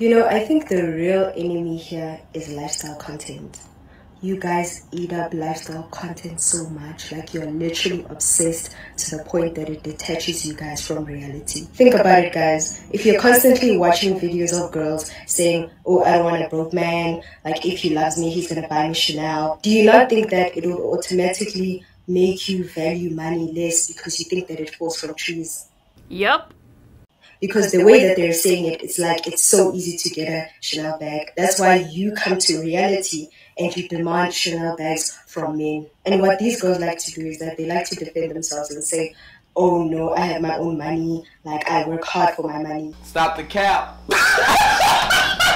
I think the real enemy here is lifestyle content. You guys eat up lifestyle content so much, like you're literally obsessed to the point that it detaches you guys from reality. Think about it, guys. If you're constantly watching videos of girls saying, oh, I don't want a broke man, like if he loves me, he's gonna buy me Chanel, do you not think that it will automatically make you value money less because you think that it falls from trees? Yep. Because the way that they're saying it, it's like it's so easy to get a Chanel bag. That's why you come to reality and you demand Chanel bags from men. And what these girls like to do is that they like to defend themselves and say, oh no, I have my own money, like I work hard for my money. Stop the cap. Stop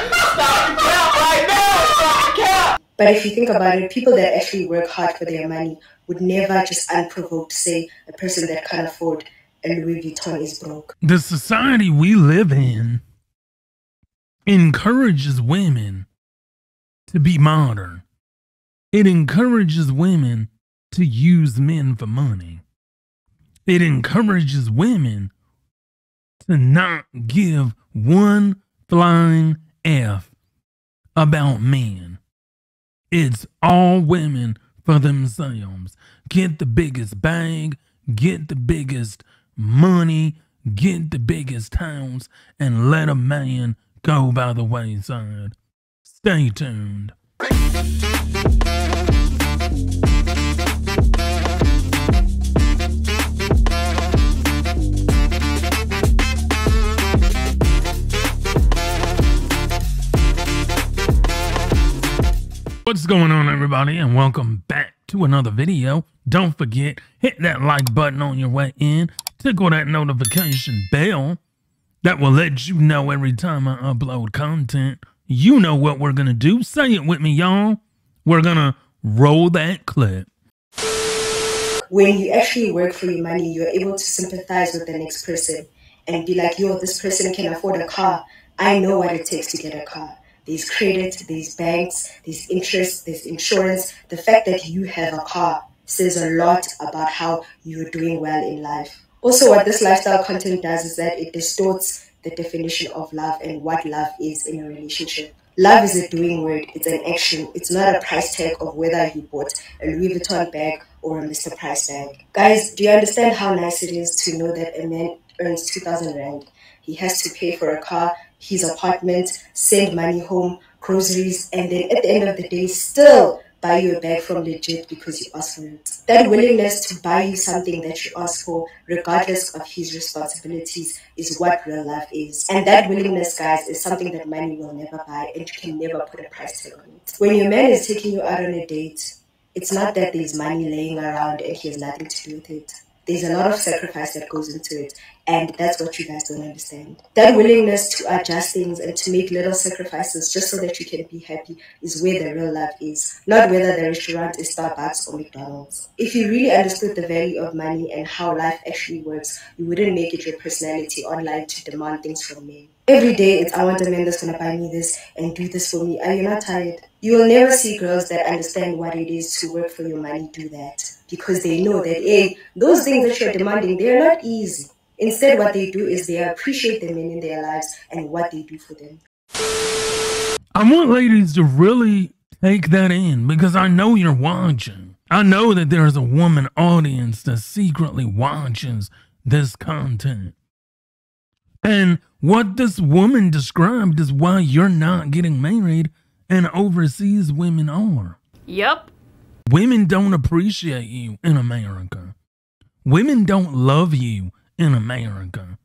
the cap right now. Stop the cap. But if you think about it, people that actually work hard for their money would never just unprovoked say a person that can't afford and Louis Vuitton is broke. The society we live in encourages women to be modern. It encourages women to use men for money. It encourages women to not give one flying F about men. It's all women for themselves. Get the biggest bag, get the biggest money, get the biggest house, and let a man go by the wayside. Stay tuned. What's going on, everybody, and welcome back to another video. Don't forget, hit that like button on your way in. Tickle that notification bell. That will let you know every time I upload content. You know what we're gonna do. Say it with me, y'all. We're gonna roll that clip. When you actually work for your money, you're able to sympathize with the next person and be like, yo, this person can afford a car. I know what it takes to get a car. There's credit, there's banks, there's interest, there's insurance. The fact that you have a car says a lot about how you're doing well in life. Also, what this lifestyle content does is that it distorts the definition of love and what love is in a relationship. Love is a doing word, it's an action, it's not a price tag of whether you bought a Louis Vuitton bag or a Mr. Price bag. Guys, do you understand how nice it is to know that a man earns 2,000 rand? He has to pay for a car, his apartment, send money home, groceries, and then at the end of the day still buy you a bag from Legit because you asked for it. That willingness to buy you something that you asked for, regardless of his responsibilities, is what real life is. And that willingness, guys, is something that money will never buy, and you can never put a price tag on it. When your man is taking you out on a date, it's not that there's money laying around and he has nothing to do with it. There's a lot of sacrifice that goes into it, and that's what you guys don't understand. That willingness to adjust things and to make little sacrifices just so that you can be happy is where the real love is, not whether the restaurant is Starbucks or McDonald's. If you really understood the value of money and how life actually works, you wouldn't make it your personality online to demand things from men. Every day it's, I want a man that's going to buy me this and do this for me. Are you not tired? You will never see girls that understand what it is to work for your money do that, because they know that, hey, those things that you're demanding, they're not easy. Instead, what they do is they appreciate the men in their lives and what they do for them. I want ladies to really take that in, because I know you're watching. I know that there's a woman audience that secretly watches this content. And what this woman described is why you're not getting married, and overseas women are. Yep. Women don't appreciate you in America. Women don't love you in America.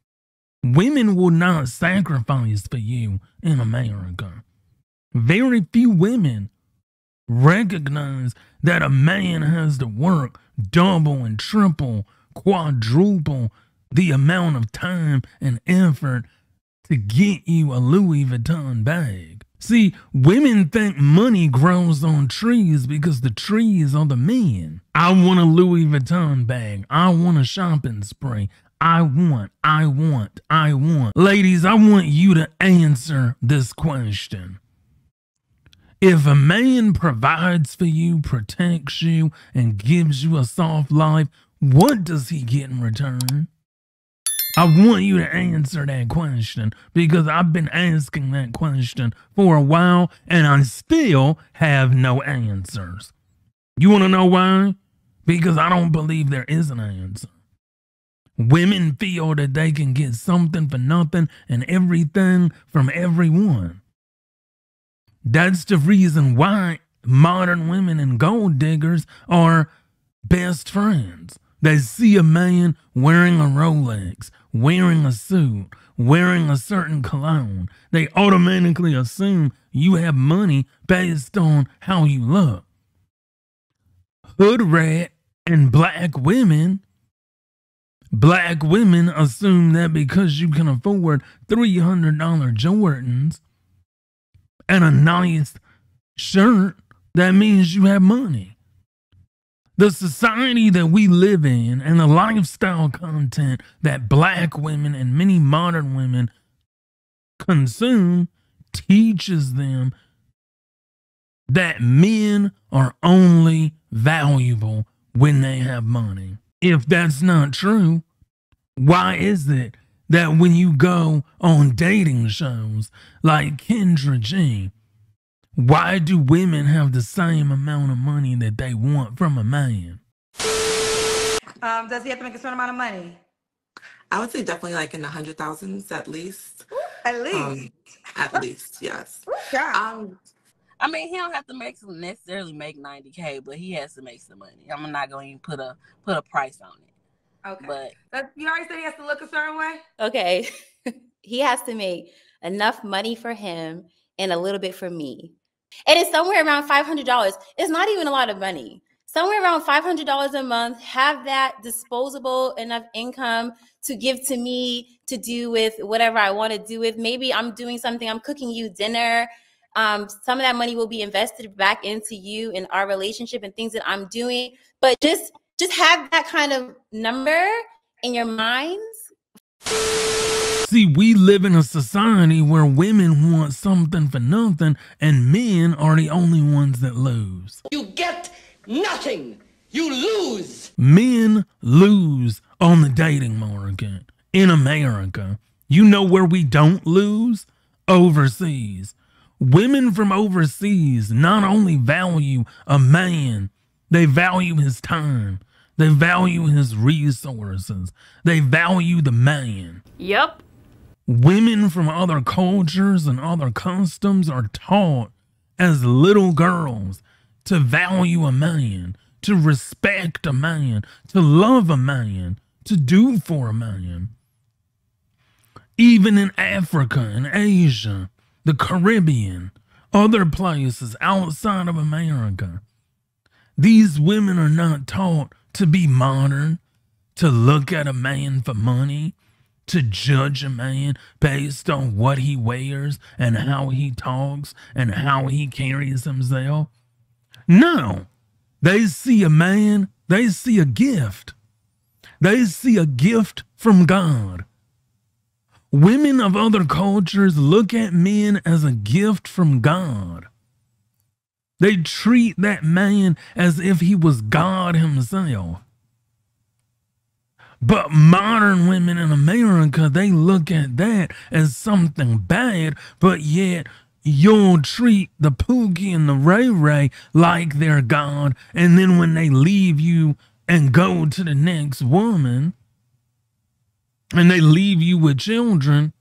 Women will not sacrifice for you in America. Very few women recognize that a man has to work double and triple, quadruple the amount of time and effort to get you a Louis Vuitton bag. See, women think money grows on trees because the trees are the men. I want a Louis Vuitton bag. I want a shopping spree. I want. Ladies, I want you to answer this question. If a man provides for you, protects you, and gives you a soft life, what does he get in return? I want you to answer that question, because I've been asking that question for a while and I still have no answers. You want to know why? Because I don't believe there is an answer. Women feel that they can get something for nothing and everything from everyone. That's the reason why modern women and gold diggers are best friends. They see a man wearing a Rolex, wearing a suit, wearing a certain cologne. They automatically assume you have money based on how you look. Hood rat and black women assume that because you can afford $300 Jordans and a nice shirt, that means you have money. The society that we live in and the lifestyle content that black women and many modern women consume teaches them that men are only valuable when they have money. If that's not true, why is it that when you go on dating shows like Kendra G, why do women have the same amount of money that they want from a man? Does he have to make a certain amount of money? I would say definitely like in the 100,000s at least. At least? At least, yes. Yeah. I mean, he don't have to make necessarily make 90K, but he has to make some money. I'm not going to even put a price on it. Okay. But you already said he has to look a certain way? Okay. He has to make enough money for him and a little bit for me. And it's somewhere around $500. It's not even a lot of money. Somewhere around $500 a month, have that disposable enough income to give to me to do with whatever I want to do with. Maybe I'm doing something, I'm cooking you dinner. Some of that money will be invested back into you and our relationship and things that I'm doing. But just have that kind of number in your minds. See, we live in a society where women want something for nothing and men are the only ones that lose. You get nothing. You lose. Men lose on the dating market in America. You know where we don't lose? Overseas. Women from overseas not only value a man, they value his time. They value his resources. They value the man. Yep. Women from other cultures and other customs are taught as little girls to value a man, to respect a man, to love a man, to do for a man. Even in Africa and Asia, the Caribbean, other places outside of America, these women are not taught to be modern, to look at a man for money, to judge a man based on what he wears and how he talks and how he carries himself. No, they see a man, they see a gift. They see a gift from God. Women of other cultures look at men as a gift from God. They treat that man as if he was God himself. But modern women in America, they look at that as something bad, but yet you'll treat the Pookie and the Ray Ray like they're God, and then when they leave you and go to the next woman, and they leave you with children,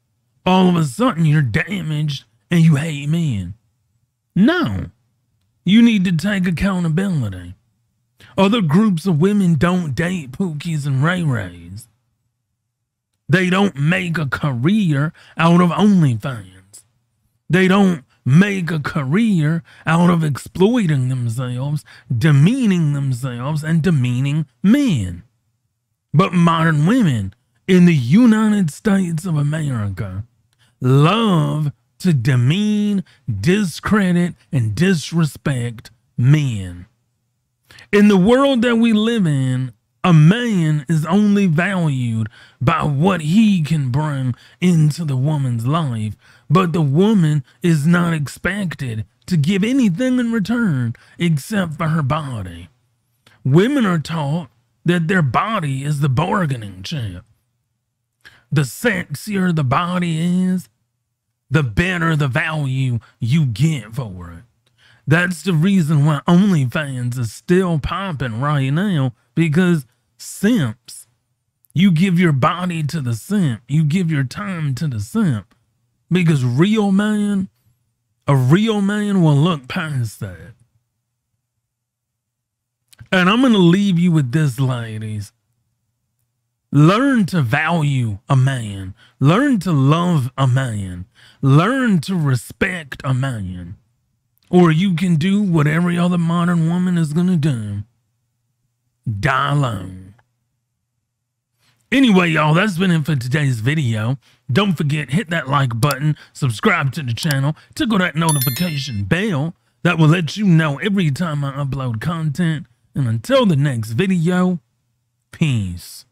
all of a sudden you're damaged and you hate men. No, you need to take accountability. Other groups of women don't date Pookies and Ray Rays. They don't make a career out of OnlyFans. They don't make a career out of exploiting themselves, demeaning themselves, and demeaning men. But modern women in the United States of America love to demean, discredit, and disrespect men. In the world that we live in, a man is only valued by what he can bring into the woman's life, but the woman is not expected to give anything in return except for her body. Women are taught that their body is the bargaining chip. the sexier the body is, the better the value you get for it. That's the reason why OnlyFans is still popping right now, because simps, you give your body to the simp, you give your time to the simp, because real man, a real man will look past that. And I'm going to leave you with this, ladies. Learn to value a man. Learn to love a man. Learn to respect a man. Or you can do what every other modern woman is going to do. Die alone. Anyway, y'all, that's been it for today's video. Don't forget, hit that like button, subscribe to the channel, tickle that notification bell. That will let you know every time I upload content. And until the next video, peace.